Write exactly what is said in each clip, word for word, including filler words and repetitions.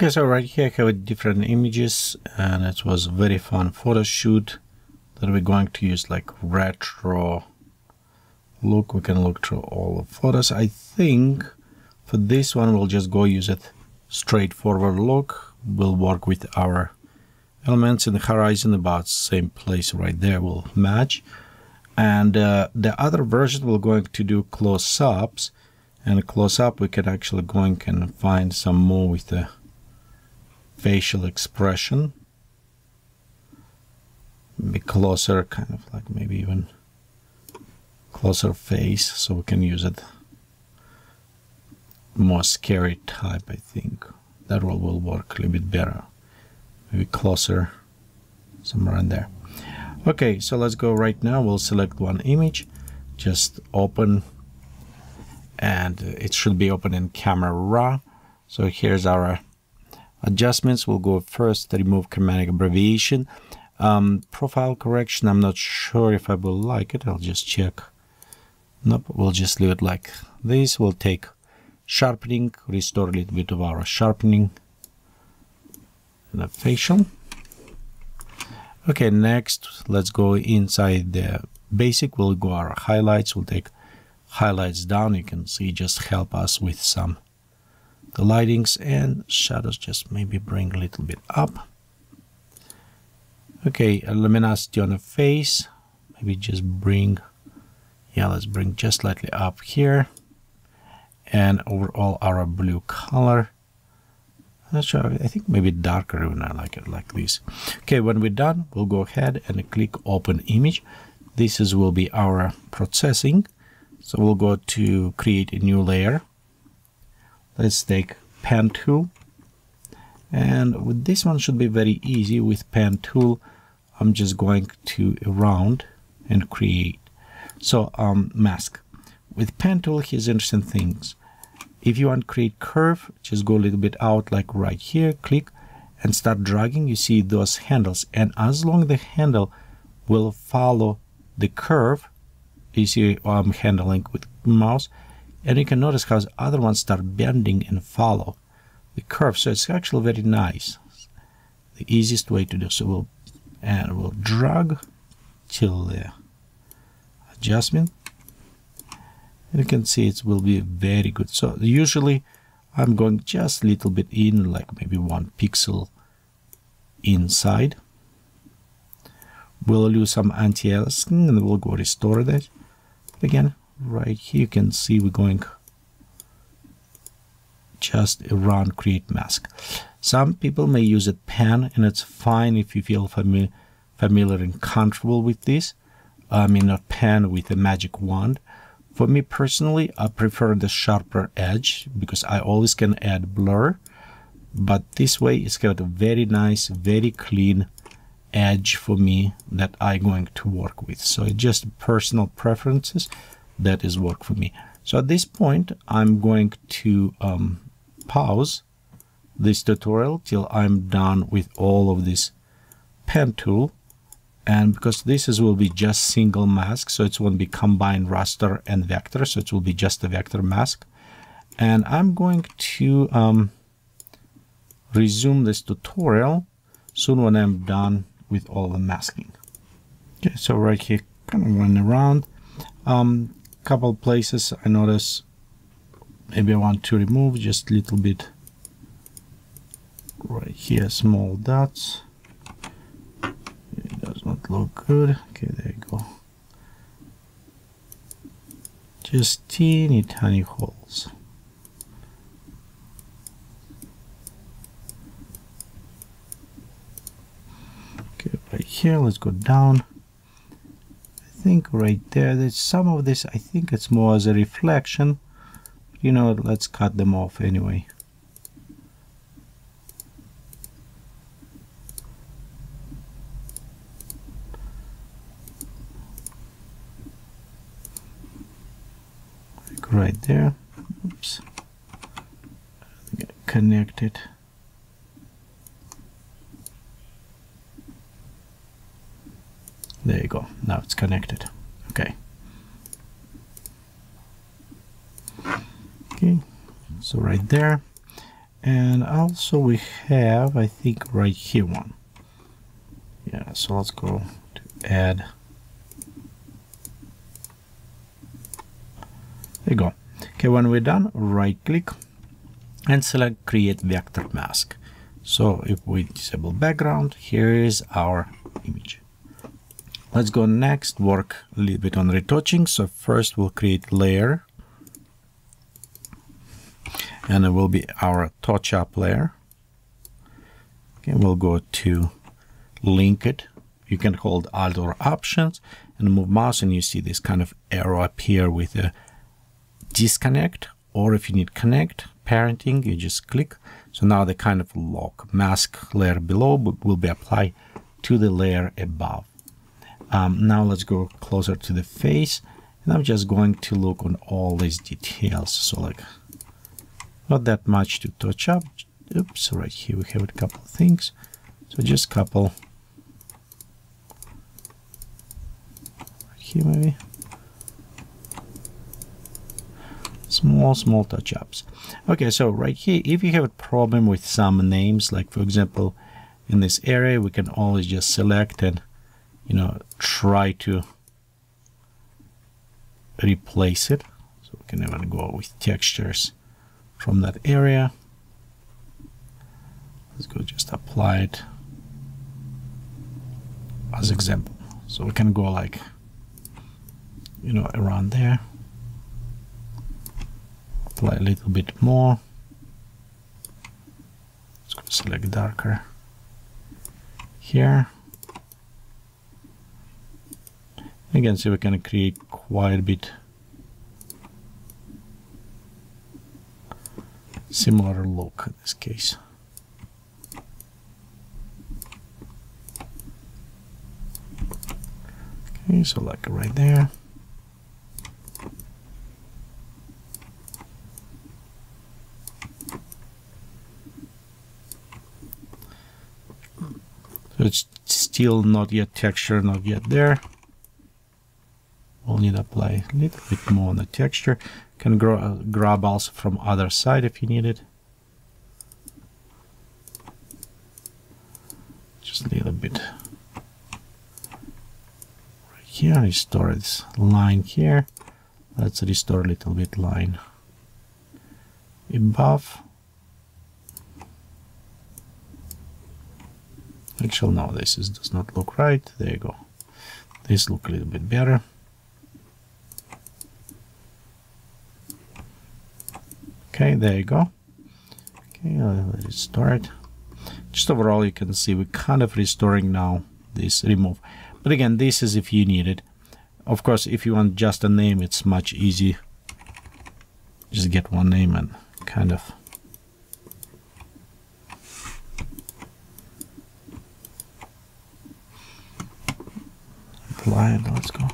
Okay, so right here I have different images, and it was a very fun photo shoot that we're going to use like retro look. We can look through all the photos. I think for this one we'll just go use it straightforward look. We'll work with our elements in the horizon about same place right there will match. And uh, the other version we're going to do close-ups, and close-up we can actually go and find some more with the facial expression. Be closer, kind of like maybe even closer face, so we can use it more scary type. I think that one will work a little bit better. Maybe closer, somewhere in there. Okay, so let's go right now. We'll select one image, just open, and it should be open in Camera Raw. So here's our adjustments. We'll go first remove chromatic abbreviation. Um, profile correction, I'm not sure if I will like it. I'll just check. Nope, we'll just leave it like this. We'll take sharpening, restore a little bit of our sharpening and the facial. Okay, next, let's go inside the basic. We'll go our highlights. We'll take highlights down. You can see just help us with some the lightings and shadows. Just maybe bring a little bit up. Okay, luminosity on the face, maybe just bring, yeah, let's bring just slightly up here. And overall our blue color, I'm not sure, I think maybe darker even, I like it like this. Okay, when we're done, we'll go ahead and click Open Image. This is will be our processing. So we'll go to create a new layer. Let's take Pen Tool. And with this one should be very easy. With Pen Tool, I'm just going to around and create. So um, mask. With Pen Tool, here's interesting things. If you want to create curve, just go a little bit out like right here, click and start dragging. You see those handles. And as long as the handle will follow the curve, you see I'm handling with mouse. And you can notice how the other ones start bending and follow the curve. So it's actually very nice, the easiest way to do. So we'll and we'll drag till the adjustment, and you can see it will be very good. So usually I'm going just a little bit in, like maybe one pixel inside. We'll do some anti-aliasing and we'll go restore that again. Right here you can see we're going just around create mask. Some people may use a pen, and it's fine if you feel fami familiar and comfortable with this. I mean, a pen with a magic wand. For me personally, I prefer the sharper edge because I always can add blur. But this way, it's got a very nice, very clean edge for me that I'm going to work with. So it's just personal preferences that is work for me. So at this point, I'm going to um, pause this tutorial till I'm done with all of this Pen Tool. And because this is will be just single mask, so it won't be combined raster and vector, so it will be just a vector mask. And I'm going to um, resume this tutorial soon when I'm done with all the masking. Okay, so right here, kind of run around. Um, couple places I notice maybe I want to remove just a little bit right here, small dots. It does not look good. Okay, there you go. Just teeny tiny holes. Okay, right here, let's go down. Think right there there's some of this. I think it's more as a reflection, you know. Let's cut them off anyway. Like right there. Oops. Connect it. There you go. Now it's connected. Okay. Okay. So right there. And also we have, I think, right here one. Yeah, so let's go to add. There you go. Okay, when we're done, right click and select create vector mask. So if we disable background, here is our image. Let's go next, work a little bit on retouching. So first we'll create layer, and it will be our touch up layer. Okay, we'll go to link it. You can hold Alt or Options and move mouse, and you see this kind of arrow appear with a disconnect, or if you need connect parenting, you just click. So now the kind of lock mask layer below will be applied to the layer above. Um, now let's go closer to the face, and I'm just going to look on all these details. So like, not that much to touch up. Oops, right here we have a couple of things. So just couple. Right here maybe. Small, small touch-ups. Okay, so right here, if you have a problem with some names, like for example, in this area, we can always just select and, you know, try to replace it. So we can even go with textures from that area. Let's go just apply it as example. So we can go like, you know, around there. Apply a little bit more. Let's go select darker here. Again, so we can create quite a bit similar look in this case. Okay, so like right there. So it's still not yet texture, not yet there. We'll need to apply a little bit more on the texture. Can grow, uh, grab also from other side if you need it. Just a little bit. Right here, restore this line here. Let's restore a little bit line above. Actually, no, this is, does not look right. There you go. This looks a little bit better. Okay, there you go. Okay, let it start. Just overall, you can see we're kind of restoring now this remove. But again, this is if you need it. Of course, if you want just a name, it's much easier. Just get one name and kind of apply it. Let's go.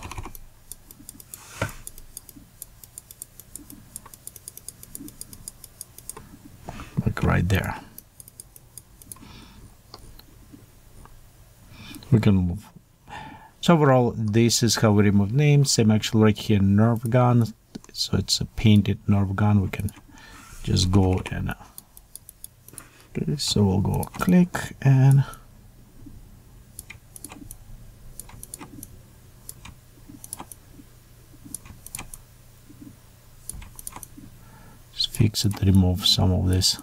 Right there. We can move. So overall, this is how we remove names. Same actually right here, nerve gun. So it's a painted nerve gun. We can just go and uh, do this. So we'll go click and just fix it, remove some of this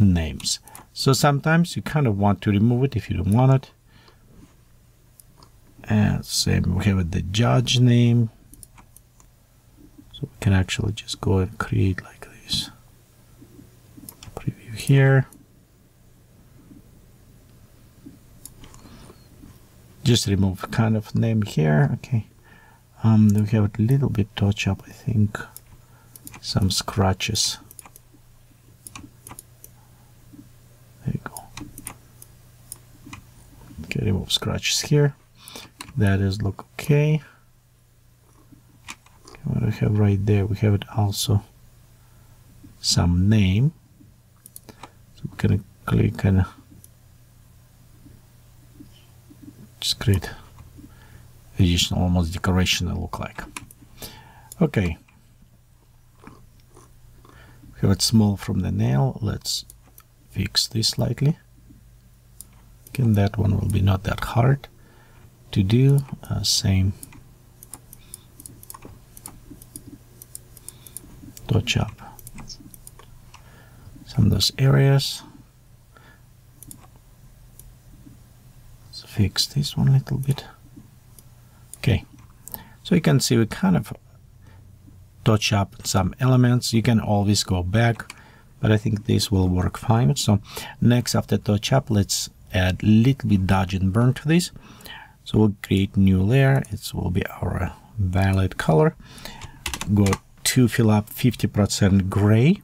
names. So sometimes you kind of want to remove it if you don't want it. And same, we have the judge name. So we can actually just go and create like this. Preview here. Just remove kind of name here. Okay. Um, we have a little bit touch up, I think. Some scratches. Okay, remove scratches here. That is look okay. Okay, what we have right there, we have it also some name. So we're gonna click and just create additional almost decoration. It look like okay. We have it small from the nail. Let's fix this slightly. Again, that one will be not that hard to do. Uh, same. Touch up some of those areas. Let's fix this one a little bit. Okay, so you can see we kind of touch up some elements. You can always go back, but I think this will work fine. So next, after touch up, let's add a little bit dodge and burn to this. So we'll create new layer. It will be our violet color. Go to fill up fifty percent gray.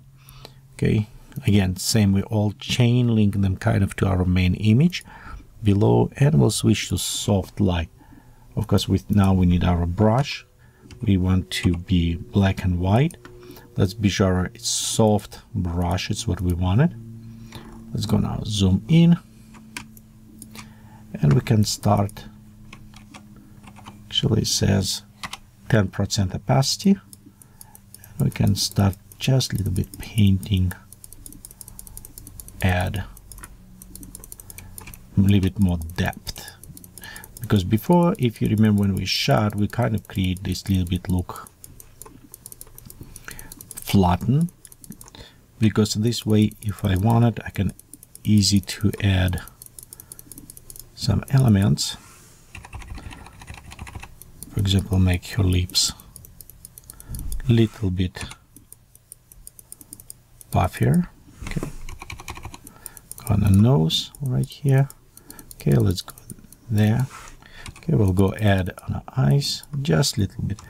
Okay, again, same, we all chain link them kind of to our main image below, and we'll switch to soft light. Of course, with now we need our brush. We want to be black and white. Let's be sure it's soft brush. It's what we wanted. Let's go now, zoom in, and we can start. Actually, it says ten percent opacity. And we can start just a little bit painting. Add a little bit more depth. Because before, if you remember when we shot, we kind of create this little bit look flatten, because this way, if I want it, I can easy to add some elements. For example, make her lips a little bit puffier. Okay. On the nose right here. Okay, let's go there. Okay, we'll go add on our eyes just a little bit.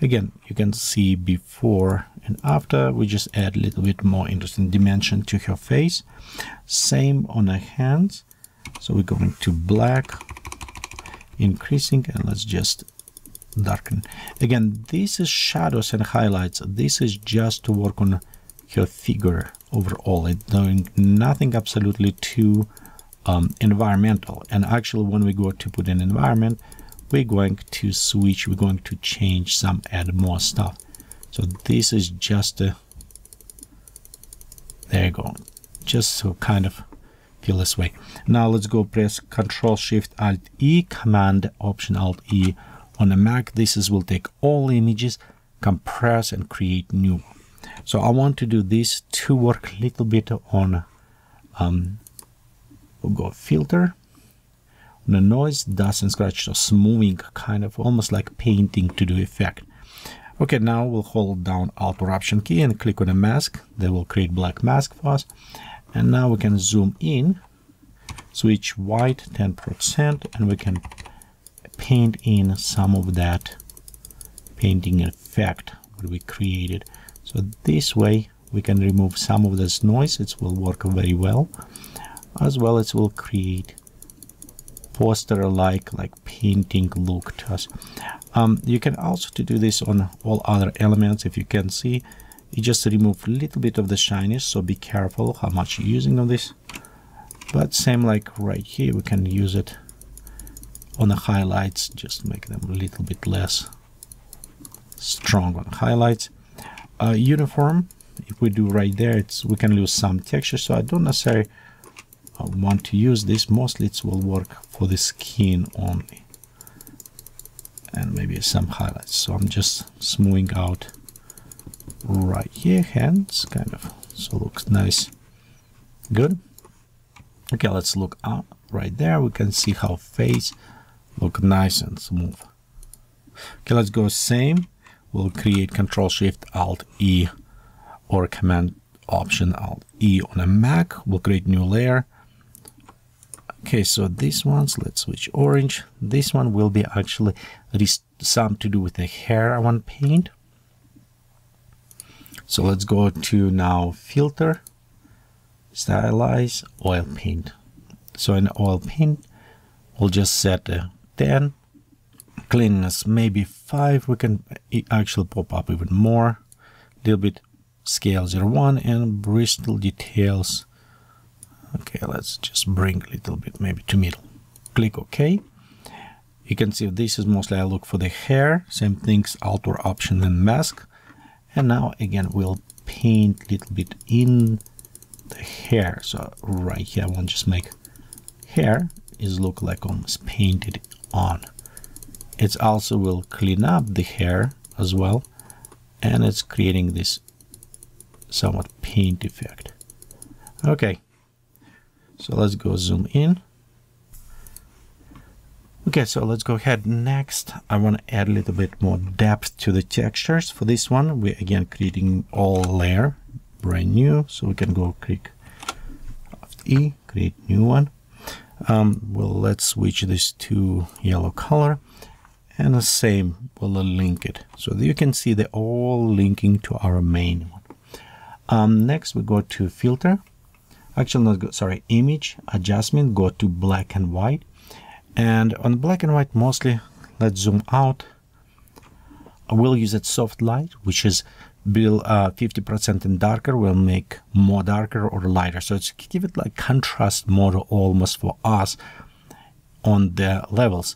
Again, you can see before and after, we just add a little bit more interesting dimension to her face. Same on her hands. So we're going to black, increasing, and let's just darken. Again, this is shadows and highlights. This is just to work on her figure overall. It's doing nothing absolutely too Um, environmental. And actually, when we go to put in environment, we're going to switch, we're going to change some, add more stuff. So this is just a, there you go, just so kind of feel this way. Now let's go press Control Shift Alt E, Command Option Alt E on the Mac. This is will take all images, compress, and create new. So I want to do this to work a little bit on um, we'll go filter, the noise, dust and scratch, so smoothing, kind of almost like painting to do effect. Okay, now we'll hold down Alt or Option key and click on a mask. That will create black mask for us. And now we can zoom in, switch white ten percent, and we can paint in some of that painting effect that we created. So this way we can remove some of this noise. It will work very well. As well as will create poster-like, like painting look to us. Um, you can also to do this on all other elements. If you can see, you just remove a little bit of the shyness, so be careful how much you're using on this. But same like right here, we can use it on the highlights, just make them a little bit less strong on highlights. Uh, uniform, if we do right there, it's we can lose some texture, so I don't necessarily I want to use this. Mostly it will work for the skin only, and maybe some highlights. So I'm just smoothing out right here, hands kind of, so looks nice, good. Okay, let's look up right there. We can see how face look nice and smooth. Okay, let's go same. We'll create Control Shift Alt E or Command Option Alt E on a Mac. We'll create new layer. Okay, so these ones, let's switch orange. This one will be actually at least some to do with the hair I want to paint. So let's go to now filter, stylize, oil paint. So in oil paint, we'll just set a ten, cleanness maybe five. We can actually pop up even more, a little bit, scale zero one, and Bristol details. Okay, let's just bring a little bit maybe to middle. Click OK. You can see this is mostly I look for the hair. Same things, Alt or Option and Mask. And now again, we'll paint a little bit in the hair. So right here I want to just make hair is look like almost painted on. It also will clean up the hair as well, and it's creating this somewhat paint effect. Okay, so let's go zoom in. Okay, so let's go ahead. Next, I want to add a little bit more depth to the textures. For this one, we're again creating all layer, brand new. So we can go click E, create new one. Um, well, let's switch this to yellow color, and the same, we'll link it. So you can see they're all linking to our main one. Um, next, we go to filter. Actually, not go, sorry, image adjustment. Go to black and white. And on black and white mostly, let's zoom out. I will use that soft light, which is build uh, fifty percent in darker, will make more darker or lighter. So it's give it like contrast model almost for us on the levels.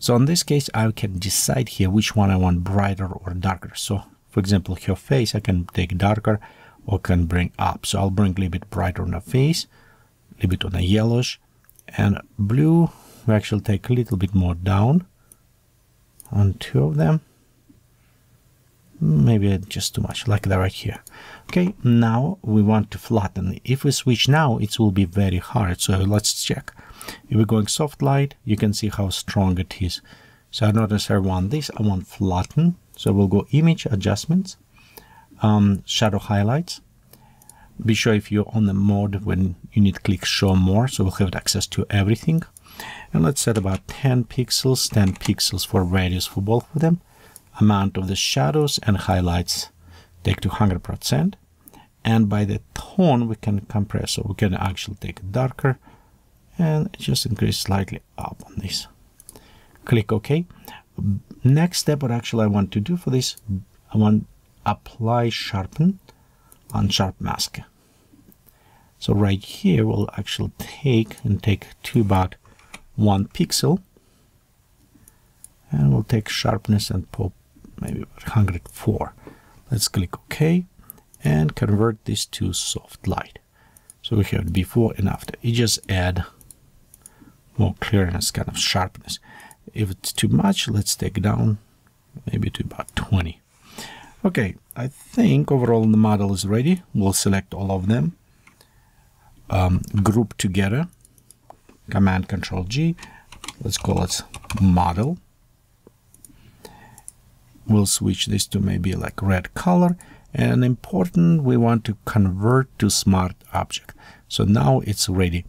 So in this case, I can decide here which one I want brighter or darker. So for example, her face, I can take darker or can bring up. So I'll bring a little bit brighter on her face, a little bit on a yellowish, and blue. We actually take a little bit more down on two of them. Maybe just too much, like that right here. Okay, now we want to flatten. If we switch now, it will be very hard. So let's check. If we're going soft light, you can see how strong it is. So I don't necessarily want this, I want flatten. So we'll go image adjustments, um, shadow highlights. Be sure if you're on the mode when you need to click show more, so we'll have access to everything. And let's set about ten pixels, ten pixels for radius for both of them. Amount of the shadows and highlights take to one hundred percent. And by the tone, we can compress, so we can actually take darker and just increase slightly up on this. Click OK. Next step, what actually I want to do for this, I want apply sharpen on sharp mask. So right here, we'll actually take and take to about one pixel, and we'll take sharpness and pop maybe one hundred four. Let's click OK and convert this to soft light. So we have before and after. You just add more clearness, kind of sharpness. If it's too much, let's take down maybe to about twenty. Okay, I think overall the model is ready. We'll select all of them, um, group together. Command Control G, let's call it model. We'll switch this to maybe like red color, and important, we want to convert to smart object. So now it's ready.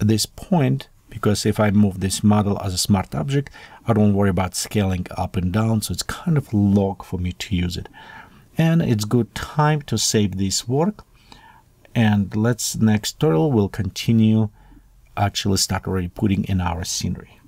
At this point, because if I move this model as a smart object, I don't worry about scaling up and down, so it's kind of log for me to use it. And it's good time to save this work. And let's next tutorial, we'll continue actually start already putting in our scenery.